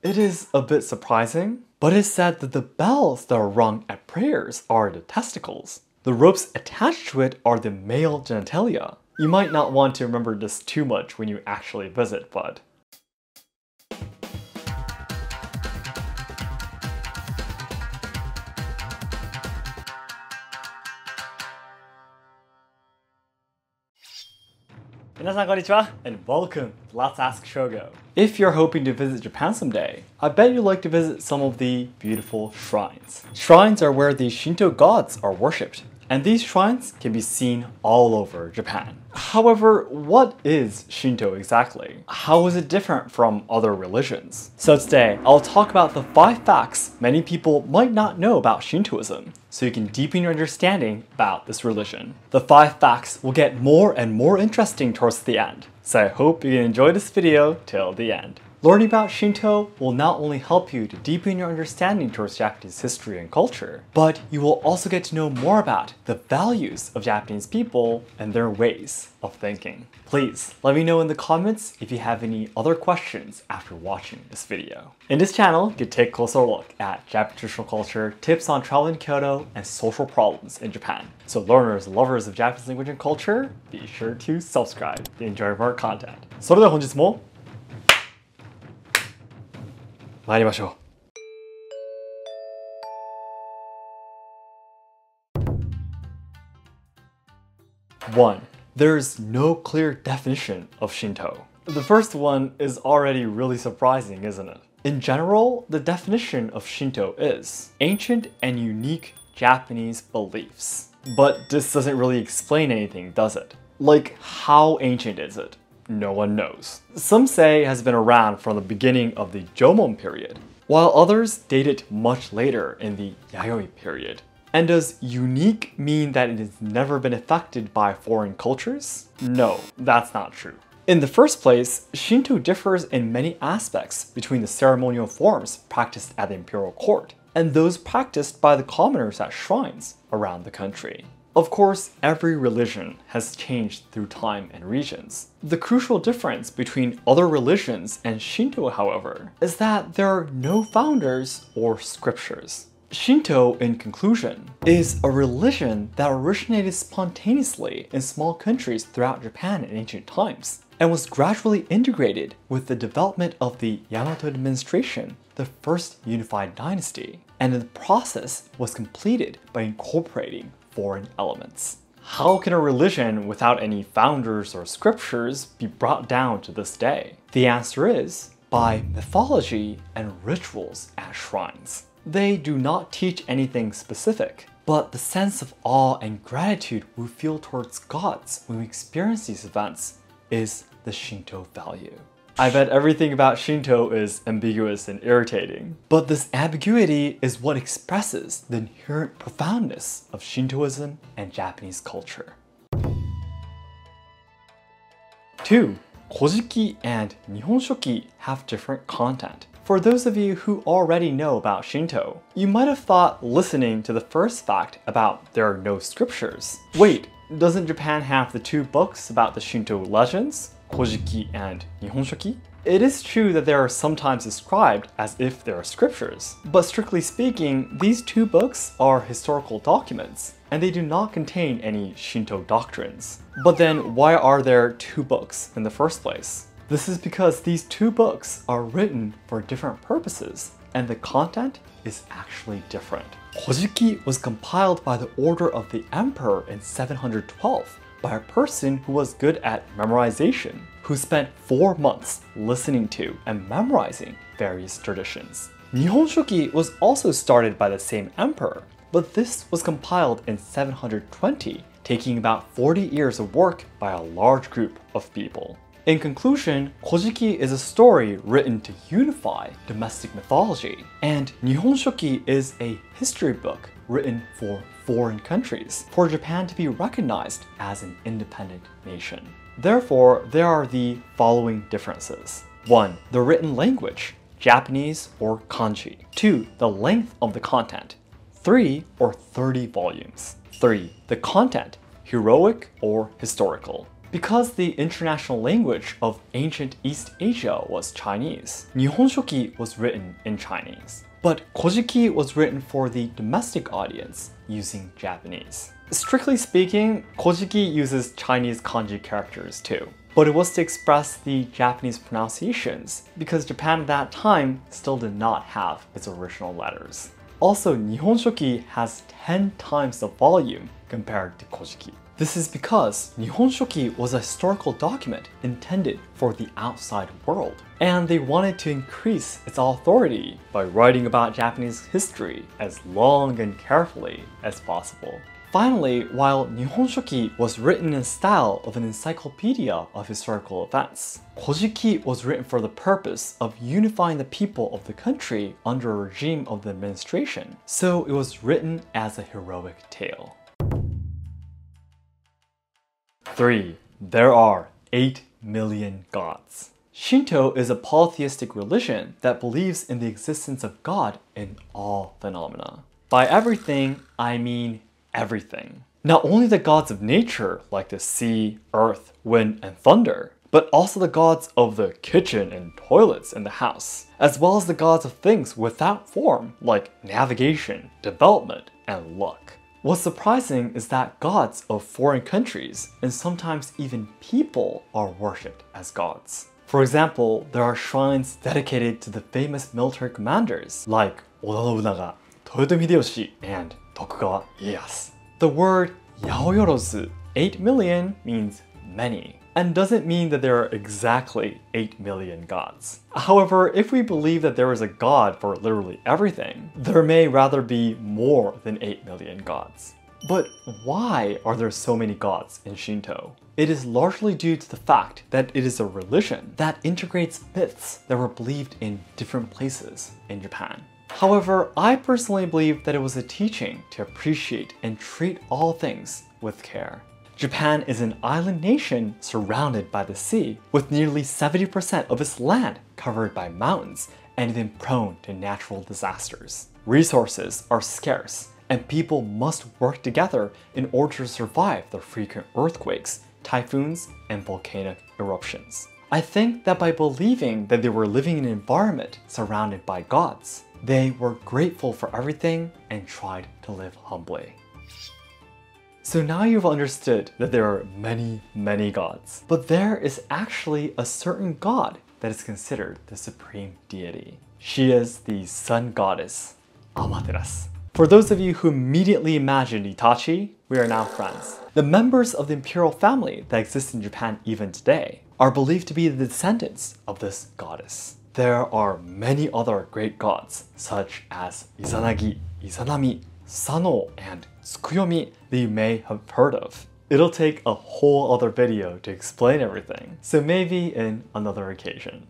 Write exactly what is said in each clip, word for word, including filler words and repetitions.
It is a bit surprising, but it's said that the bells that are rung at prayers are the testicles. The ropes attached to it are the male genitalia. You might not want to remember this too much when you actually visit, but... Minasan konnichiwa, and welcome to Let's Ask Shogo. If you're hoping to visit Japan someday, I bet you'd like to visit some of the beautiful shrines. Shrines are where the Shinto gods are worshipped, and these shrines can be seen all over Japan. However, what is Shinto exactly? How is it different from other religions? So today, I'll talk about the five facts many people might not know about Shintoism, so you can deepen your understanding about this religion. The five facts will get more and more interesting towards the end, so I hope you enjoy this video till the end. Learning about Shinto will not only help you to deepen your understanding towards Japanese history and culture, but you will also get to know more about the values of Japanese people and their ways of thinking. Please let me know in the comments if you have any other questions after watching this video. In this channel, you can take a closer look at Japanese traditional culture, tips on travel in Kyoto, and social problems in Japan. So learners and lovers of Japanese language and culture, be sure to subscribe to enjoy more content. それでは本日も 参りましょう。 One. There's no clear definition of Shinto. The first one is already really surprising, isn't it? In general, the definition of Shinto is ancient and unique Japanese beliefs. But this doesn't really explain anything, does it? Like, how ancient is it? No one knows. Some say it has been around from the beginning of the Jomon period, while others date it much later in the Yayoi period. And does unique mean that it has never been affected by foreign cultures? No, that's not true. In the first place, Shinto differs in many aspects between the ceremonial forms practiced at the imperial court and those practiced by the commoners at shrines around the country. Of course, every religion has changed through time and regions. The crucial difference between other religions and Shinto, however, is that there are no founders or scriptures. Shinto, in conclusion, is a religion that originated spontaneously in small countries throughout Japan in ancient times, and was gradually integrated with the development of the Yamato administration, the first unified dynasty, and the process was completed by incorporating foreign elements. How can a religion without any founders or scriptures be brought down to this day? The answer is by mythology and rituals at shrines. They do not teach anything specific, but the sense of awe and gratitude we feel towards gods when we experience these events is the Shinto value. I bet everything about Shinto is ambiguous and irritating, but this ambiguity is what expresses the inherent profoundness of Shintoism and Japanese culture. Two. Kojiki and Nihonshoki have different content. For those of you who already know about Shinto, you might have thought listening to the first fact about there are no scriptures. Wait, doesn't Japan have the two books about the Shinto legends? Kojiki and Nihonshoki? It is true that they are sometimes described as if they are scriptures, but strictly speaking, these two books are historical documents, and they do not contain any Shinto doctrines. But then why are there two books in the first place? This is because these two books are written for different purposes, and the content is actually different. Kojiki was compiled by the order of the emperor in seven hundred twelve, by a person who was good at memorization, who spent four months listening to and memorizing various traditions. Nihonshoki was also started by the same emperor, but this was compiled in seven hundred twenty, taking about forty years of work by a large group of people. In conclusion, Kojiki is a story written to unify domestic mythology, and Nihonshoki is a history book written for foreign countries, for Japan to be recognized as an independent nation. Therefore, there are the following differences. One. The written language, Japanese or kanji. Two. The length of the content, three or thirty volumes. Three. The content, heroic or historical. because the international language of ancient East Asia was Chinese. Nihonshoki was written in Chinese, but Kojiki was written for the domestic audience using Japanese. Strictly speaking, Kojiki uses Chinese kanji characters too, but it was to express the Japanese pronunciations because Japan at that time still did not have its original letters. Also, Nihonshoki has ten times the volume compared to Kojiki. This is because Nihonshoki was a historical document intended for the outside world, and they wanted to increase its authority by writing about Japanese history as long and carefully as possible. Finally, while Nihonshoki was written in the style of an encyclopedia of historical events, Kojiki was written for the purpose of unifying the people of the country under a regime of the administration, so it was written as a heroic tale. three. There are eight million gods. Shinto is a polytheistic religion that believes in the existence of God in all phenomena. By everything, I mean everything. Not only the gods of nature, like the sea, earth, wind, and thunder, but also the gods of the kitchen and toilets in the house, as well as the gods of things without form, like navigation, development, and luck. What's surprising is that gods of foreign countries, and sometimes even people, are worshipped as gods. For example, there are shrines dedicated to the famous military commanders like Oda Nobunaga, Toyotomi Hideyoshi, and Tokugawa Ieyasu. The word Yaoyorozu, eight million, means many, and doesn't mean that there are exactly eight million gods. However, if we believe that there is a god for literally everything, there may rather be more than eight million gods. But why are there so many gods in Shinto? It is largely due to the fact that it is a religion that integrates myths that were believed in different places in Japan. However, I personally believe that it was a teaching to appreciate and treat all things with care. Japan is an island nation surrounded by the sea, with nearly seventy percent of its land covered by mountains and even prone to natural disasters. Resources are scarce, and people must work together in order to survive the frequent earthquakes, typhoons, and volcanic eruptions. I think that by believing that they were living in an environment surrounded by gods, they were grateful for everything and tried to live humbly. So now you've understood that there are many, many gods, but there is actually a certain god that is considered the supreme deity. She is the sun goddess, Amaterasu. For those of you who immediately imagined Itachi, we are now friends. The members of the imperial family that exist in Japan even today are believed to be the descendants of this goddess. There are many other great gods, such as Izanagi, Izanami, Sano, and Tsukuyomi that you may have heard of. It'll take a whole other video to explain everything, so maybe in another occasion.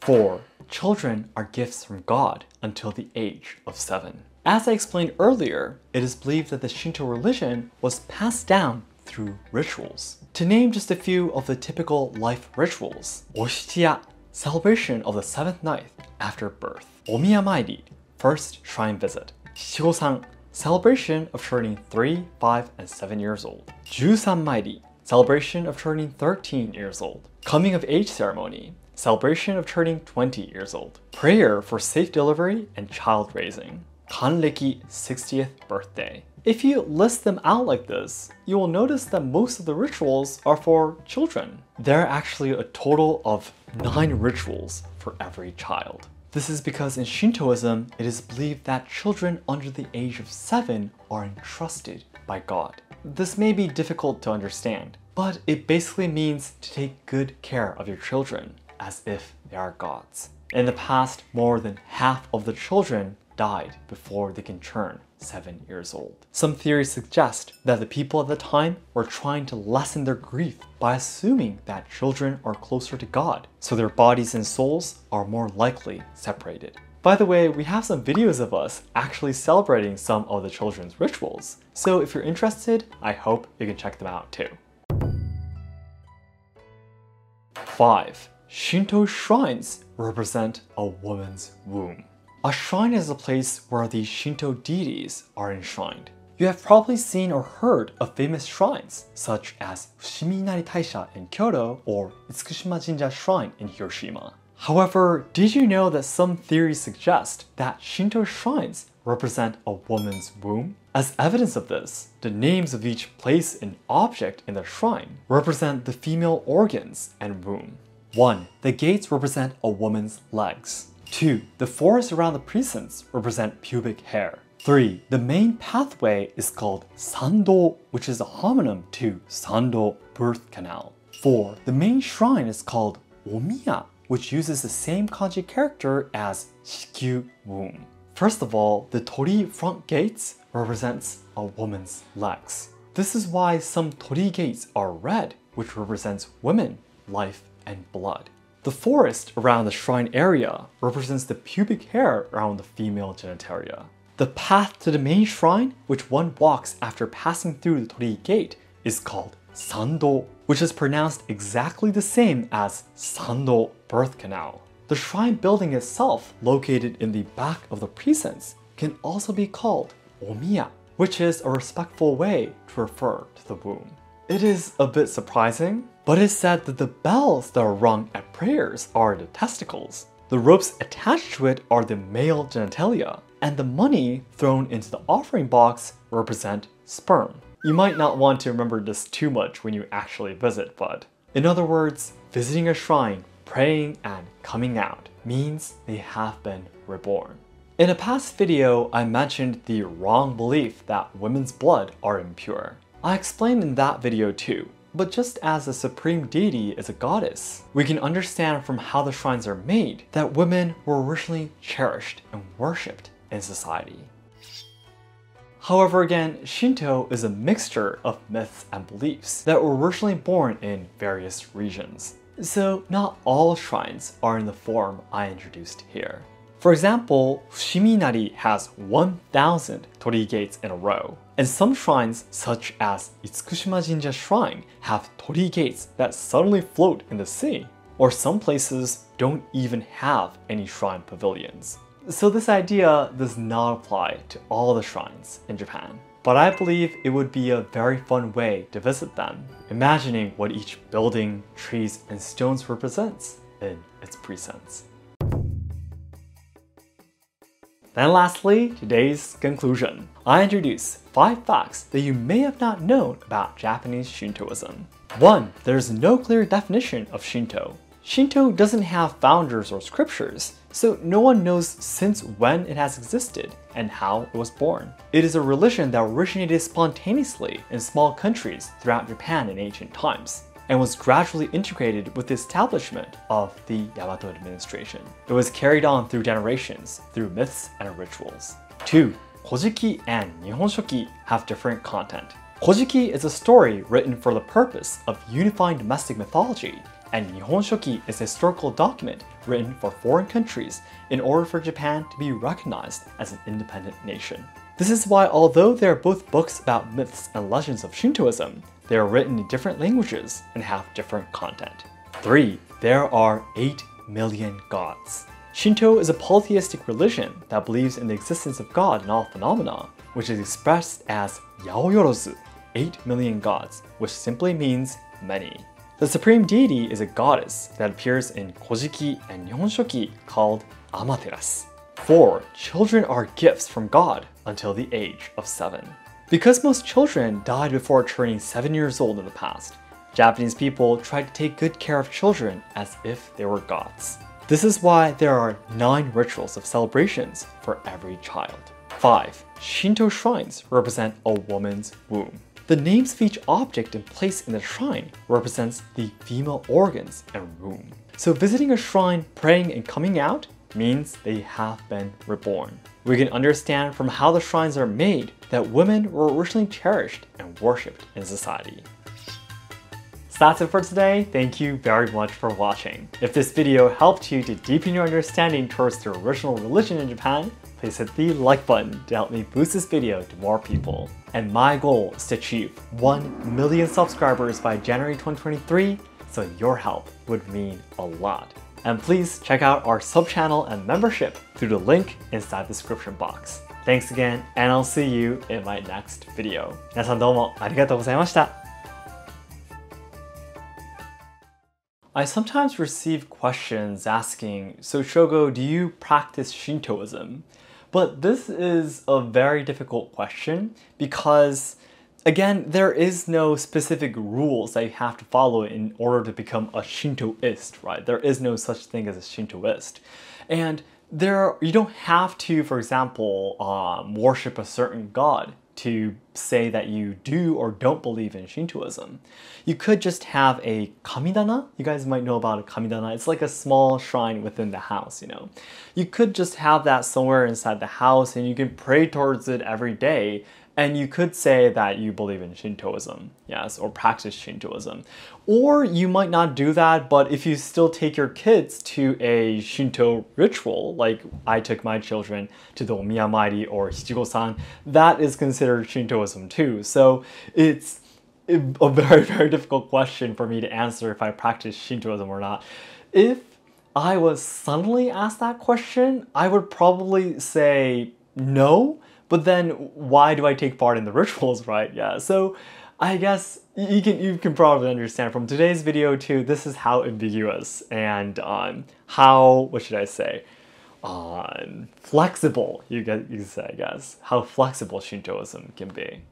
four. Children are gifts from God until the age of seven. As I explained earlier, it is believed that the Shinto religion was passed down through rituals. To name just a few of the typical life rituals: Oshichiya, celebration of the seventh night after birth; Omiya mairi, first shrine visit; Shichigosan, celebration of turning three, five, and seven years old; Jusan mairi, celebration of turning thirteen years old; coming of age ceremony, celebration of turning twenty years old; prayer for safe delivery and child raising; Kanreki, sixtieth birthday. If you list them out like this, you will notice that most of the rituals are for children. There are actually a total of nine rituals for every child. This is because in Shintoism, it is believed that children under the age of seven are entrusted by God. This may be difficult to understand, but it basically means to take good care of your children as if they are gods. In the past, more than half of the children died before they can turn seven years old. Some theories suggest that the people at the time were trying to lessen their grief by assuming that children are closer to God, so their bodies and souls are more likely separated. By the way, we have some videos of us actually celebrating some of the children's rituals, so if you're interested, I hope you can check them out too. five. Shinto shrines represent a woman's womb. A shrine is a place where the Shinto deities are enshrined. You have probably seen or heard of famous shrines such as Fushimi Inari Taisha in Kyoto or Itsukushima Jinja Shrine in Hiroshima. However, did you know that some theories suggest that Shinto shrines represent a woman's womb? As evidence of this, the names of each place and object in the shrine represent the female organs and womb. one. The gates represent a woman's legs. two. The forest around the precincts represent pubic hair. three. The main pathway is called Sando, which is a homonym to Sando, birth canal. four. The main shrine is called Omiya, which uses the same kanji character as Shikyu, womb. First of all, the Torii front gates represents a woman's legs. This is why some Torii gates are red, which represents women, life, and blood. The forest around the shrine area represents the pubic hair around the female genitalia. The path to the main shrine, which one walks after passing through the Torii gate, is called Sando, which is pronounced exactly the same as Sando, birth canal. The shrine building itself, located in the back of the precincts, can also be called Omiya, which is a respectful way to refer to the womb. It is a bit surprising, but it's said that the bells that are rung at prayers are the testicles, the ropes attached to it are the male genitalia, and the money thrown into the offering box represent sperm. You might not want to remember this too much when you actually visit, but in other words, visiting a shrine, praying, and coming out means they have been reborn. In a past video, I mentioned the wrong belief that women's blood are impure. I explained in that video too, but just as the supreme deity is a goddess, we can understand from how the shrines are made that women were originally cherished and worshipped in society. However, again, Shinto is a mixture of myths and beliefs that were originally born in various regions. So not all shrines are in the form I introduced here. For example, Fushimi Inari has one thousand Torii gates in a row, and some shrines such as Itsukushima Jinja Shrine have Torii gates that suddenly float in the sea, or some places don't even have any shrine pavilions. So this idea does not apply to all the shrines in Japan, but I believe it would be a very fun way to visit them, imagining what each building, trees, and stones represents in its precincts. And lastly, today's conclusion. I introduce five facts that you may have not known about Japanese Shintoism. one. There's no clear definition of Shinto. Shinto doesn't have founders or scriptures, so no one knows since when it has existed and how it was born. It is a religion that originated spontaneously in small countries throughout Japan in ancient times, and was gradually integrated with the establishment of the Yamato administration. It was carried on through generations, through myths and rituals. two. Kojiki and Nihonshoki have different content. Kojiki is a story written for the purpose of unifying domestic mythology, and Nihonshoki is a historical document written for foreign countries in order for Japan to be recognized as an independent nation. This is why, although they are both books about myths and legends of Shintoism, they are written in different languages and have different content. three. There are eight million gods. Shinto is a polytheistic religion that believes in the existence of God in all phenomena, which is expressed as Yaoyorozu, eight million gods, which simply means many. The supreme deity is a goddess that appears in Kojiki and Nihonshoki called Amaterasu. four. Children are gifts from God until the age of seven. Because most children died before turning seven years old in the past, Japanese people tried to take good care of children as if they were gods. This is why there are nine rituals of celebrations for every child. five. Shinto shrines represent a woman's womb. The names of each object and place in the shrine represents the female organs and womb. So visiting a shrine, praying, and coming out means they have been reborn. We can understand from how the shrines are made that women were originally cherished and worshipped in society. So that's it for today. Thank you very much for watching. If this video helped you to deepen your understanding towards the original religion in Japan, please hit the like button to help me boost this video to more people. And my goal is to achieve one million subscribers by January twenty twenty-three, so your help would mean a lot. And please check out our sub channel and membership through the link inside the description box. Thanks again, and I'll see you in my next video. 皆さんどうもありがとうございました。I sometimes receive questions asking, so Shogo, do you practice Shintoism? But this is a very difficult question because, again, there is no specific rules that you have to follow in order to become a Shintoist, right? There is no such thing as a Shintoist. And there, you don't have to, for example, um, worship a certain god to say that you do or don't believe in Shintoism. You could just have a kamidana. You guys might know about a kamidana. It's like a small shrine within the house, you know. You could just have that somewhere inside the house and you can pray towards it every day. And you could say that you believe in Shintoism, yes, or practice Shintoism. Or you might not do that, but if you still take your kids to a Shinto ritual, like I took my children to the Omiya mairi or Shichigosan, that is considered Shintoism too. So it's a very, very difficult question for me to answer if I practice Shintoism or not. If I was suddenly asked that question, I would probably say no. But then why do I take part in the rituals, right? Yeah, so I guess you can, you can probably understand from today's video too, this is how ambiguous and um, how, what should I say, um, flexible, you, get, you say, I guess, how flexible Shintoism can be.